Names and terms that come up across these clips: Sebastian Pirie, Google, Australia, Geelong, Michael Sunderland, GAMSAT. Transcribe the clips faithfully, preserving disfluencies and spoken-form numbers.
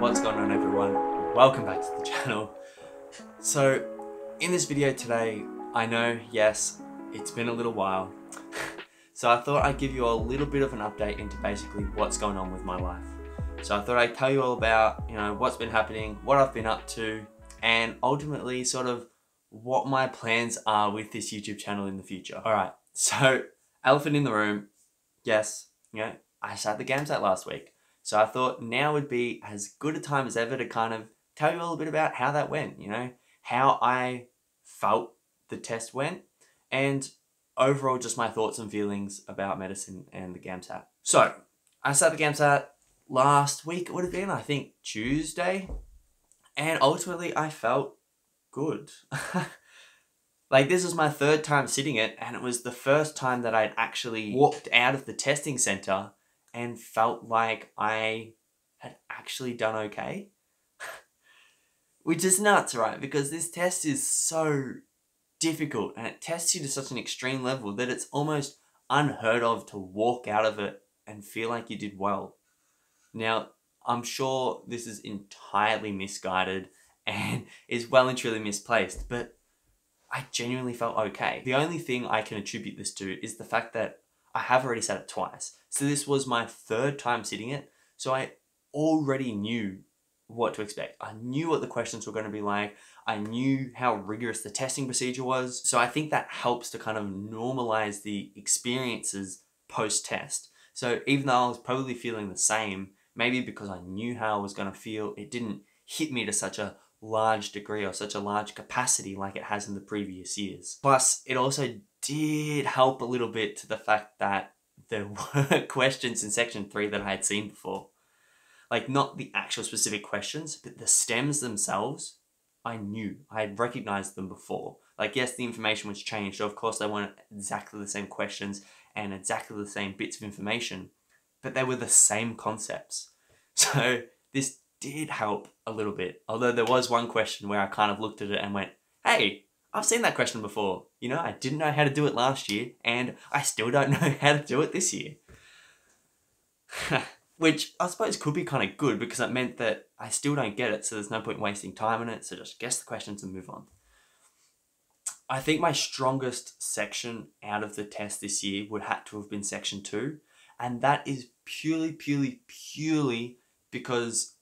What's going on, everyone? Welcome back to the channel. So in this video today, I know, yes, it's been a little while. So I thought I'd give you a little bit of an update into basically what's going on with my life. So I thought I'd tell you all about, you know, what's been happening, what I've been up to, and ultimately sort of what my plans are with this YouTube channel in the future. All right, so elephant in the room, yes, you know, I sat the GAMSAT last week. So I thought now would be as good a time as ever to kind of tell you a little bit about how that went, you know, how I felt the test went, and overall just my thoughts and feelings about medicine and the GAMSAT. So I sat the GAMSAT last week, it would have been, I think, Tuesday, and ultimately I felt good. Like, this was my third time sitting it, and it was the first time that I'd actually walked out of the testing center and felt like I had actually done okay. Which is nuts, right? Because this test is so difficult, and it tests you to such an extreme level that it's almost unheard of to walk out of it and feel like you did well. Now, I'm sure this is entirely misguided and is well and truly misplaced, but I genuinely felt okay. The only thing I can attribute this to is the fact that I have already sat it twice. So this was my third time sitting it. So I already knew what to expect. I knew what the questions were going to be like. I knew how rigorous the testing procedure was. So I think that helps to kind of normalize the experiences post-test. So even though I was probably feeling the same, maybe because I knew how I was going to feel, it didn't hit me to such a large degree or such a large capacity like it has in the previous years. Plus, it also did help a little bit to the fact that there were questions in section three that I had seen before. Like, not the actual specific questions, but the stems themselves, I knew. I had recognized them before. Like, yes, the information was changed, so of course they weren't exactly the same questions and exactly the same bits of information, but they were the same concepts. So this did help a little bit. Although there was one question where I kind of looked at it and went, hey, I've seen that question before. You know, I didn't know how to do it last year, and I still don't know how to do it this year. Which I suppose could be kind of good, because it meant that I still don't get it, so there's no point wasting time on it, so just guess the questions and move on. I think my strongest section out of the test this year would have to have been section two, and that is purely, purely, purely because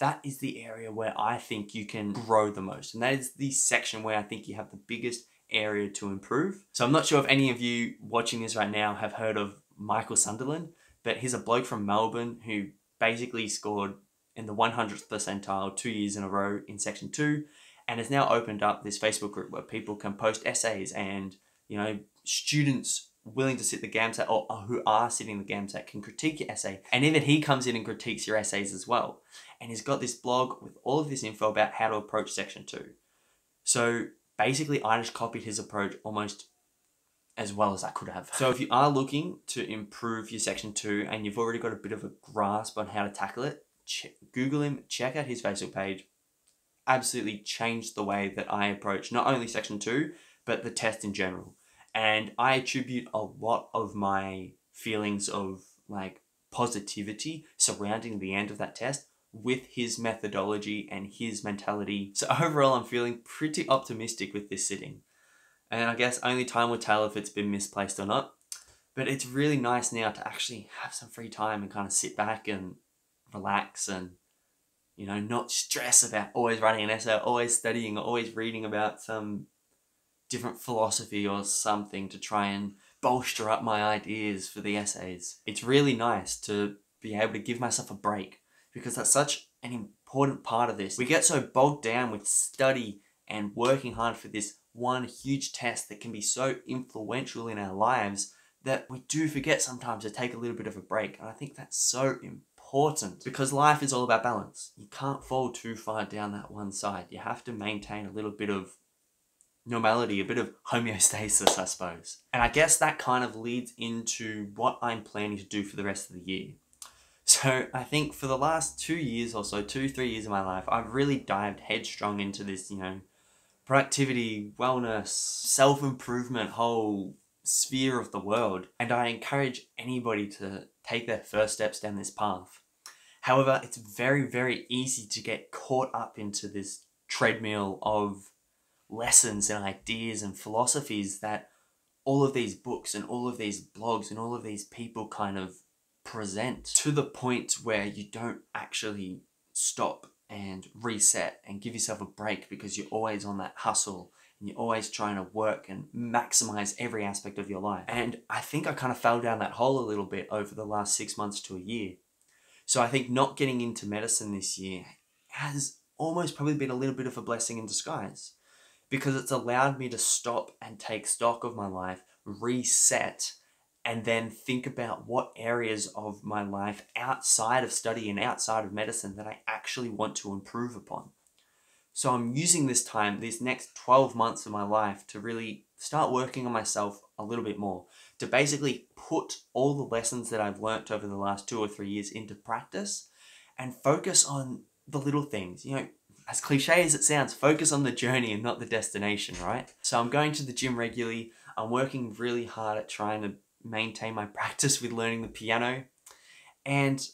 that is the area where I think you can grow the most. And that is the section where I think you have the biggest area to improve. So I'm not sure if any of you watching this right now have heard of Michael Sunderland, but he's a bloke from Melbourne who basically scored in the one hundredth percentile two years in a row in section two, and has now opened up this Facebook group where people can post essays, and, you know, students willing to sit the GAMSAT or who are sitting the GAMSAT can critique your essay. And even he comes in and critiques your essays as well. And he's got this blog with all of this info about how to approach section two. So basically I just copied his approach almost as well as I could have. So if you are looking to improve your section two and you've already got a bit of a grasp on how to tackle it, check, Google him, check out his Facebook page. Absolutely changed the way that I approach not only section two, but the test in general. And I attribute a lot of my feelings of like positivity surrounding the end of that test with his methodology and his mentality. So overall, I'm feeling pretty optimistic with this sitting. And I guess only time will tell if it's been misplaced or not. But it's really nice now to actually have some free time and kind of sit back and relax and, you know, not stress about always writing an essay, always studying, always reading about some different philosophy or something to try and bolster up my ideas for the essays. It's really nice to be able to give myself a break, because that's such an important part of this. We get so bogged down with study and working hard for this one huge test that can be so influential in our lives that we do forget sometimes to take a little bit of a break. And I think that's so important, because life is all about balance. You can't fall too far down that one side. You have to maintain a little bit of normality, a bit of homeostasis, I suppose. And I guess that kind of leads into what I'm planning to do for the rest of the year. So I think for the last two years or so, two, three years of my life, I've really dived headstrong into this, you know, productivity, wellness, self-improvement whole sphere of the world. And I encourage anybody to take their first steps down this path. However, it's very, very easy to get caught up into this treadmill of lessons and ideas and philosophies that all of these books and all of these blogs and all of these people kind of present, to the point where you don't actually stop and reset and give yourself a break, because you're always on that hustle and you're always trying to work and maximize every aspect of your life. And I think I kind of fell down that hole a little bit over the last six months to a year. So I think not getting into medicine this year has almost probably been a little bit of a blessing in disguise, because it's allowed me to stop and take stock of my life, reset, and then think about what areas of my life outside of study and outside of medicine that I actually want to improve upon. So I'm using this time, these next twelve months of my life, to really start working on myself a little bit more, to basically put all the lessons that I've learnt over the last two or three years into practice and focus on the little things. You know, as cliche as it sounds, focus on the journey and not the destination, right? So I'm going to the gym regularly. I'm working really hard at trying to maintain my practice with learning the piano, and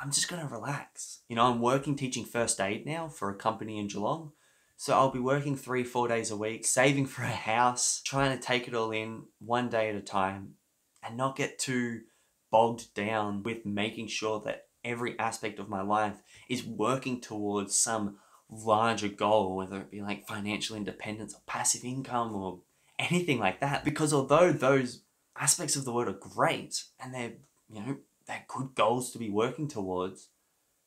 I'm just going to relax. You know, I'm working teaching first aid now for a company in Geelong, so I'll be working three, four days a week, saving for a house, trying to take it all in one day at a time and not get too bogged down with making sure that every aspect of my life is working towards some larger goal, whether it be like financial independence or passive income or anything like that. Because although those aspects of the world are great and they're, you know, they're good goals to be working towards,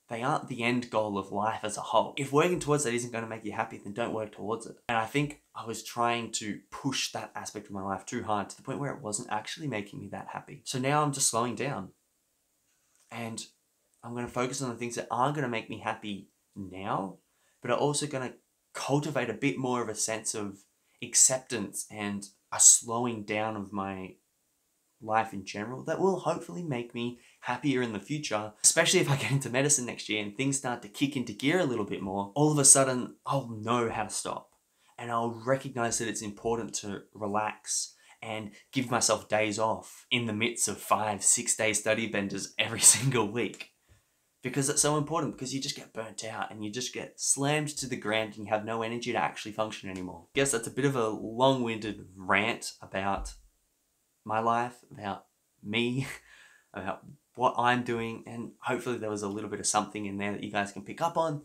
they aren't the end goal of life as a whole. If working towards that isn't going to make you happy, then don't work towards it. And I think I was trying to push that aspect of my life too hard, to the point where it wasn't actually making me that happy. So now I'm just slowing down, and I'm going to focus on the things that are going to make me happy now, but are also going to cultivate a bit more of a sense of acceptance and a slowing down of my life in general that will hopefully make me happier in the future. Especially if I get into medicine next year and things start to kick into gear a little bit more, all of a sudden I'll know how to stop, and I'll recognize that it's important to relax and give myself days off in the midst of five, six day study benders every single week. Because it's so important, because you just get burnt out and you just get slammed to the ground and you have no energy to actually function anymore. I guess that's a bit of a long-winded rant about my life, about me, about what I'm doing, and hopefully there was a little bit of something in there that you guys can pick up on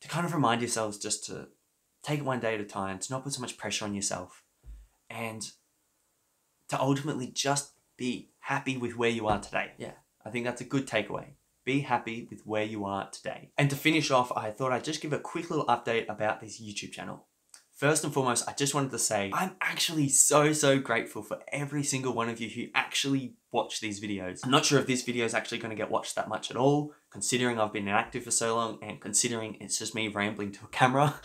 to kind of remind yourselves just to take it one day at a time, to not put so much pressure on yourself, and to ultimately just be happy with where you are today. Yeah, I think that's a good takeaway. Be happy with where you are today. And to finish off, I thought I'd just give a quick little update about this YouTube channel. First and foremost, I just wanted to say I'm actually so, so grateful for every single one of you who actually watch these videos. I'm not sure if this video is actually going to get watched that much at all, considering I've been inactive for so long and considering it's just me rambling to a camera.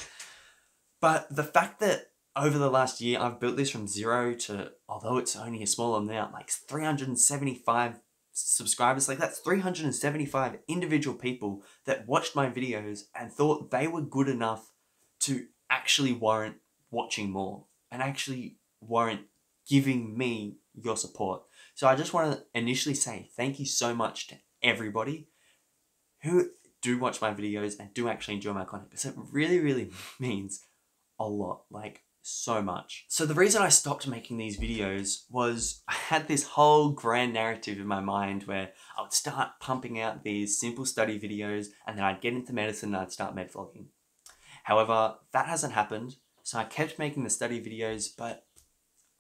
But the fact that over the last year, I've built this from zero to, although it's only a small amount, like three hundred seventy-five subscribers, like that's three hundred seventy-five individual people that watched my videos and thought they were good enough to actually warrant watching more and actually warrant giving me your support. So I just want to initially say thank you so much to everybody who do watch my videos and do actually enjoy my content, because it really, really means a lot, like so much. So the reason I stopped making these videos was I had this whole grand narrative in my mind where I would start pumping out these simple study videos and then I'd get into medicine and I'd start med vlogging. However, that hasn't happened. So I kept making the study videos, but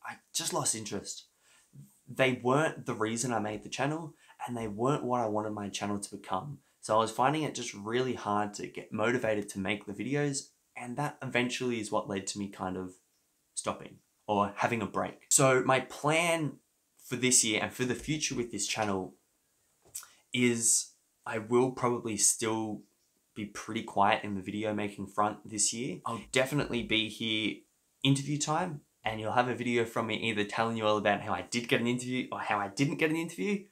I just lost interest. They weren't the reason I made the channel, and they weren't what I wanted my channel to become. So I was finding it just really hard to get motivated to make the videos, and that eventually is what led to me kind of stopping or having a break. So my plan for this year and for the future with this channel is I will probably still be pretty quiet in the video making front this year. I'll definitely be here interview time, and you'll have a video from me either telling you all about how I did get an interview or how I didn't get an interview.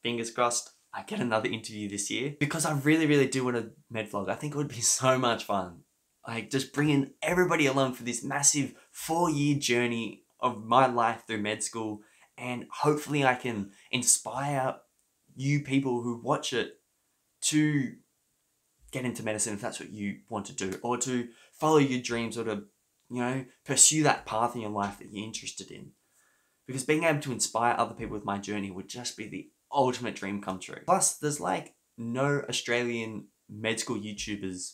Fingers crossed I get another interview this year, because I really, really do want to med vlog. I think it would be so much fun. Like just bringing everybody along for this massive four-year journey of my life through med school, and hopefully I can inspire you people who watch it to get into medicine if that's what you want to do, or to follow your dreams, or to, you know, pursue that path in your life that you're interested in. Because being able to inspire other people with my journey would just be the ultimate dream come true. Plus, there's like no Australian med school YouTubers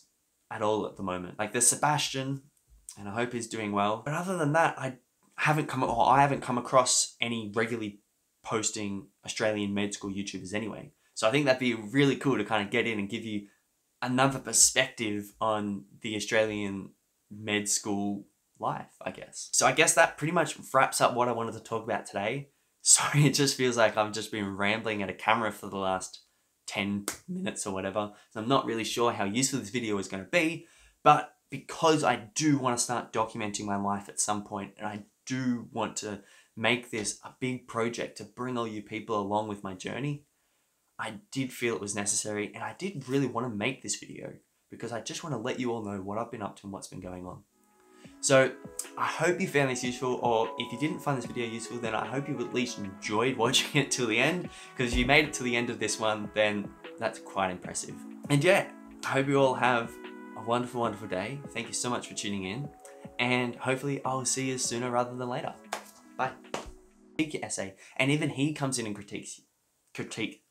at all at the moment. Like there's Sebastian, and I hope he's doing well. But other than that, I haven't come, or I haven't come across any regularly posting Australian med school YouTubers anyway. So I think that'd be really cool to kind of get in and give you another perspective on the Australian med school life, I guess. So I guess that pretty much wraps up what I wanted to talk about today. Sorry, it just feels like I've just been rambling at a camera for the last ten minutes or whatever. So I'm not really sure how useful this video is going to be, but because I do want to start documenting my life at some point, and I do want to make this a big project to bring all you people along with my journey, I did feel it was necessary, and I did really want to make this video because I just want to let you all know what I've been up to and what's been going on. So I hope you found this useful, or if you didn't find this video useful, then I hope you at least enjoyed watching it till the end, because if you made it to the end of this one, then that's quite impressive. And yeah, I hope you all have a wonderful, wonderful day. Thank you so much for tuning in, and hopefully I'll see you sooner rather than later. Bye. Critique your essay, and even he comes in and critiques you. Critique.